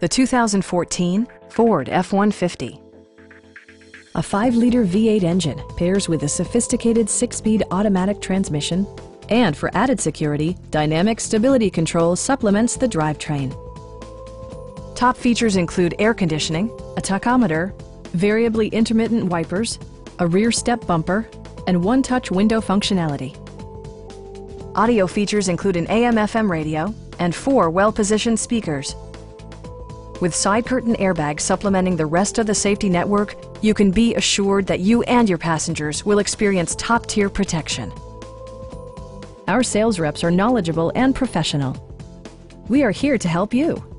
The 2014 Ford F-150. A 5-liter V8 engine pairs with a sophisticated 6-speed automatic transmission, and for added security, dynamic stability control supplements the drivetrain. Top features include air conditioning, a tachometer, variably intermittent wipers, a rear step bumper, and one-touch window functionality. Audio features include an AM/FM radio and 4 well-positioned speakers. With side curtain airbags supplementing the rest of the safety network, you can be assured that you and your passengers will experience top-tier protection. Our sales reps are knowledgeable and professional. We are here to help you.